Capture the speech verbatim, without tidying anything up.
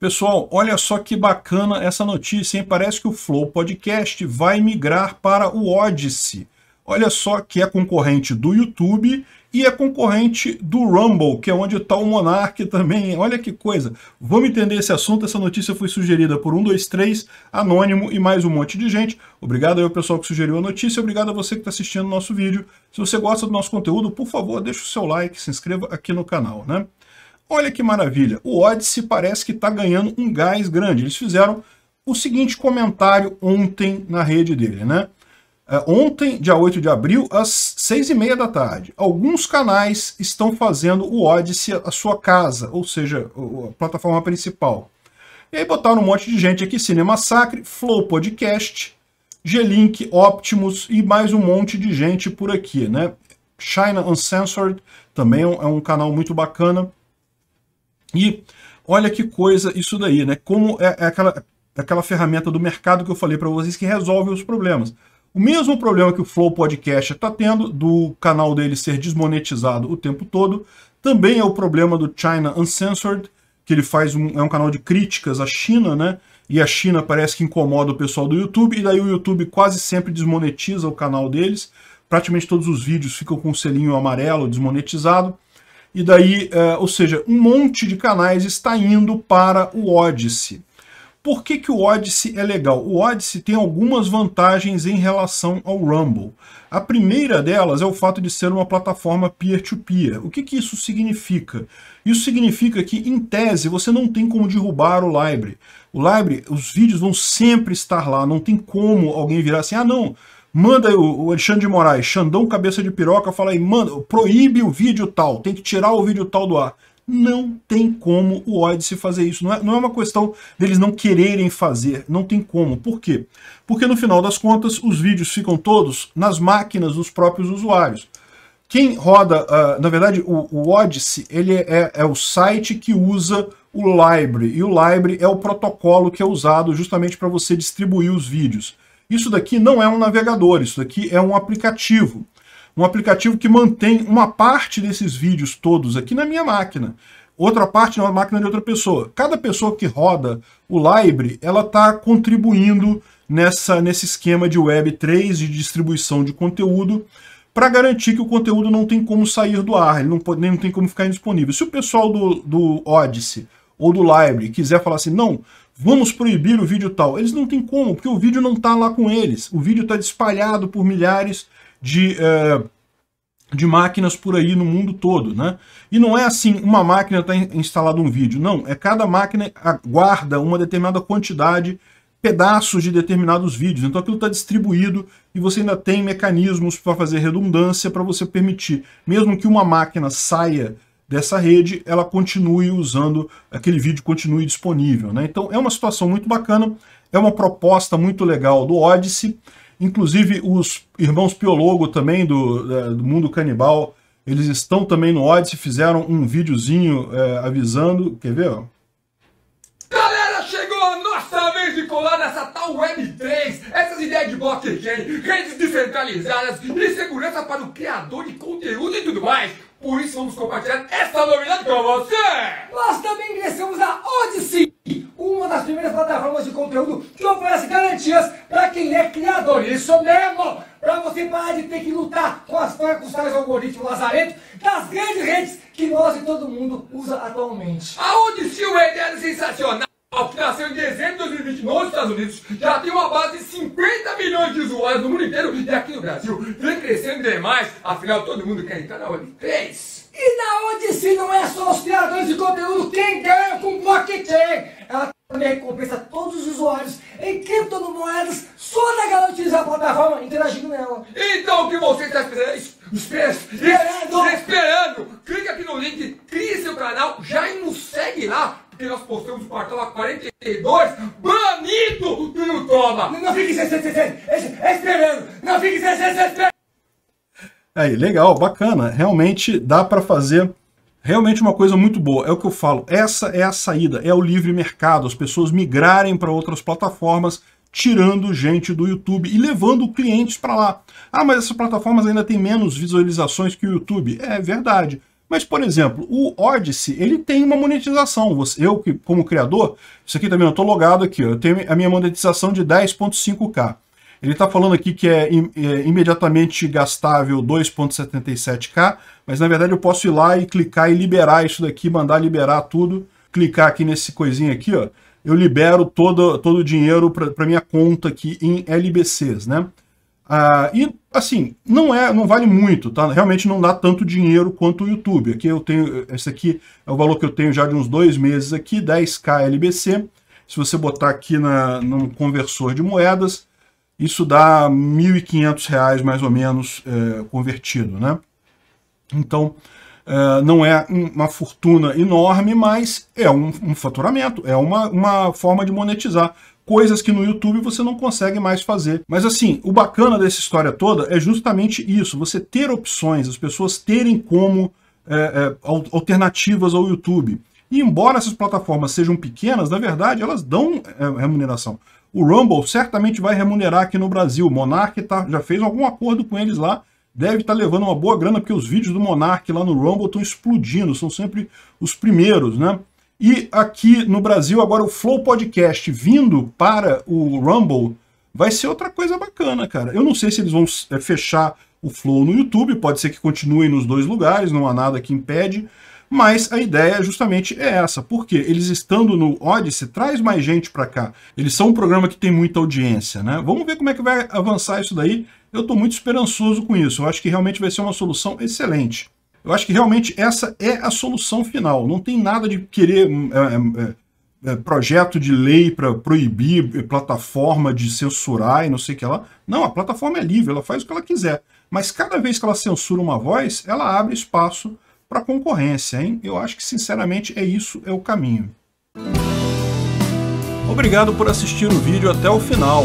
Pessoal, olha só que bacana essa notícia, hein? Parece que o Flow Podcast vai migrar para o Odysee. Olha só, que é concorrente do YouTube e é concorrente do Rumble, que é onde está o Monark também. Olha que coisa. Vamos entender esse assunto. Essa notícia foi sugerida por um dois três, Anônimo e mais um monte de gente. Obrigado aí ao pessoal que sugeriu a notícia. Obrigado a você que está assistindo o nosso vídeo. Se você gosta do nosso conteúdo, por favor, deixa o seu like, se inscreva aqui no canal, né? Olha que maravilha. O Odysee parece que está ganhando um gás grande. Eles fizeram o seguinte comentário ontem na rede dele, né? Ontem, dia oito de abril, às seis e meia da tarde, alguns canais estão fazendo o Odysee a sua casa, ou seja, a plataforma principal. E aí botaram um monte de gente aqui, Cinema Sacre, Flow Podcast, G-Link, Optimus e mais um monte de gente por aqui, né? China Uncensored também é um canal muito bacana. E olha que coisa isso daí, né? Como é aquela, aquela ferramenta do mercado que eu falei para vocês que resolve os problemas. O mesmo problema que o Flow Podcast está tendo, do canal dele ser desmonetizado o tempo todo, também é o problema do China Uncensored, que ele faz um, é um canal de críticas à China, né? E a China parece que incomoda o pessoal do YouTube, e daí o YouTube quase sempre desmonetiza o canal deles. Praticamente todos os vídeos ficam com o selinho amarelo desmonetizado. E daí, uh, ou seja, um monte de canais está indo para o Odysee. Por que que o Odysee é legal? O Odysee tem algumas vantagens em relação ao Rumble. A primeira delas é o fato de ser uma plataforma peer-to-peer. O que que isso significa? Isso significa que, em tese, você não tem como derrubar o L B R Y. O L B R Y, os vídeos vão sempre estar lá, não tem como alguém virar assim, ah, não, manda o Alexandre de Moraes, Xandão Cabeça de Piroca, fala aí, manda, proíbe o vídeo tal, tem que tirar o vídeo tal do ar. Não tem como o Odysee fazer isso. Não é, não é uma questão deles não quererem fazer. Não tem como. Por quê? Porque no final das contas, os vídeos ficam todos nas máquinas dos próprios usuários. Quem roda... Uh, na verdade, o, o Odysee ele é, é o site que usa o L B R Y. E o L B R Y é o protocolo que é usado justamente para você distribuir os vídeos. Isso daqui não é um navegador. Isso daqui é um aplicativo. Um aplicativo que mantém uma parte desses vídeos todos aqui na minha máquina. Outra parte na máquina de outra pessoa. Cada pessoa que roda o L B R Y, ela está contribuindo nessa, nesse esquema de web três, de distribuição de conteúdo, para garantir que o conteúdo não tem como sair do ar, ele não, pode, não tem como ficar indisponível. Se o pessoal do, do Odysee ou do L B R Y quiser falar assim, não, vamos proibir o vídeo tal, eles não tem como, porque o vídeo não está lá com eles. O vídeo está espalhado por milhares de, é, de máquinas por aí no mundo todo, né? E não é assim, uma máquina está instalado um vídeo, não. É cada máquina guarda uma determinada quantidade, pedaços de determinados vídeos. Então aquilo está distribuído e você ainda tem mecanismos para fazer redundância, para você permitir, mesmo que uma máquina saia dessa rede, ela continue usando, aquele vídeo continue disponível, né? Então é uma situação muito bacana, é uma proposta muito legal do Odysee. Inclusive, os irmãos Piologo também, do, do Mundo Canibal, eles estão também no Odysee, fizeram um videozinho é, avisando. Quer ver, ó? Galera, chegou a nossa vez de colar nessa tal web três, essas ideias de blockchain, redes descentralizadas e segurança para o criador de conteúdo e tudo mais. Por isso, vamos compartilhar essa novidade com você! Nós também ingressamos na Odysee, uma das primeiras plataformas de conteúdo que oferece garantias para quem é criador. Isso mesmo! Para você parar de ter que lutar com as facas, tais algoritmos lazarentos das grandes redes que nós e todo mundo usa atualmente. A Odysee é uma ideia sensacional, que nasceu em dezembro de dois mil e vinte nos Estados Unidos, já tem uma base de cinquenta milhões de usuários no mundo inteiro e aqui no Brasil vem crescendo demais, afinal todo mundo quer entrar na web três. E na Odysee não é só os criadores de conteúdo quem ganha com blockchain, ela também recompensa todos os usuários em criptomoedas só da galera utilizar a plataforma interagindo nela. Então o que você está esperando? Esperando! Clica aqui no link, cria seu canal, já e nos segue lá, que nós postamos o cartão A quarenta e dois, banido do Nutoma. Não, não fique sem, sem, sem, sem, esperando, não fique sem, sem, sem, esperando. Aí, legal, bacana, realmente dá para fazer, realmente uma coisa muito boa, é o que eu falo, essa é a saída, é o livre mercado, as pessoas migrarem para outras plataformas, tirando gente do YouTube e levando clientes para lá. Ah, mas essas plataformas ainda têm menos visualizações que o YouTube. É verdade. Mas, por exemplo, o Odysee, ele tem uma monetização. Você, eu, como criador, isso aqui também, eu estou logado aqui, ó, eu tenho a minha monetização de dez ponto cinco K. Ele está falando aqui que é, im, é imediatamente gastável dois ponto setenta e sete K, mas, na verdade, eu posso ir lá e clicar e liberar isso daqui, mandar liberar tudo, clicar aqui nesse coisinho aqui, ó, eu libero todo, todo o dinheiro para minha conta aqui em L B Cs, né? Ah, e, assim, não, é, não vale muito, tá? Realmente não dá tanto dinheiro quanto o YouTube. Aqui eu tenho, esse aqui é o valor que eu tenho já de uns dois meses aqui, dez K L B C. Se você botar aqui na, no conversor de moedas, isso dá mil e quinhentos reais mais ou menos é, convertido, né? Então, é, não é uma fortuna enorme, mas é um, um faturamento, é uma, uma forma de monetizar. Coisas que no YouTube você não consegue mais fazer. Mas assim, o bacana dessa história toda é justamente isso, você ter opções, as pessoas terem como é, é, alternativas ao YouTube. E embora essas plataformas sejam pequenas, na verdade elas dão é, remuneração. O Rumble certamente vai remunerar aqui no Brasil, o Monark tá, já fez algum acordo com eles lá, deve estar tá levando uma boa grana, porque os vídeos do Monark lá no Rumble estão explodindo, são sempre os primeiros, né? E aqui no Brasil, agora o Flow Podcast vindo para o Rumble vai ser outra coisa bacana, cara. Eu não sei se eles vão fechar o Flow no YouTube, pode ser que continuem nos dois lugares, não há nada que impede, mas a ideia justamente é essa, porque eles estando no Odysee, traz mais gente para cá. Eles são um programa que tem muita audiência, né? Vamos ver como é que vai avançar isso daí. Eu estou muito esperançoso com isso, eu acho que realmente vai ser uma solução excelente. Eu acho que realmente essa é a solução final. Não tem nada de querer é, é, é, projeto de lei para proibir plataforma de censurar e não sei o que lá. Não, a plataforma é livre, ela faz o que ela quiser. Mas cada vez que ela censura uma voz, ela abre espaço para concorrência, hein? Eu acho que, sinceramente, é isso, é o caminho. Obrigado por assistir o vídeo até o final.